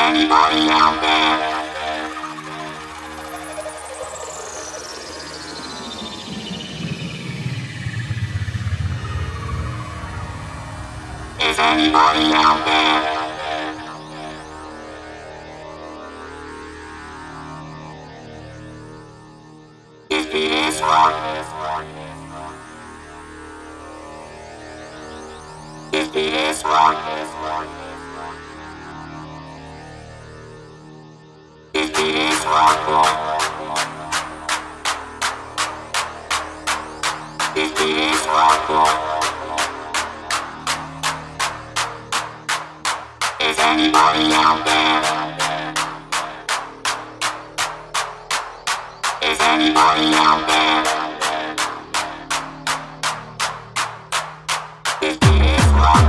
anybody out there? Is anybody out there? Is Peter's rock? Is Peter's rock? Is Peter's rock? Is Peter's rock? Is anybody out there? Is anybody out there? Is this rock?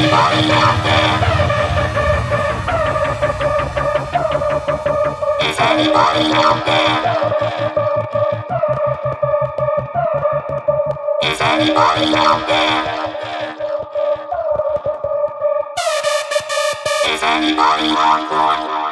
Anybody out there? Is anybody out there? Is anybody out there? Is anybody out there?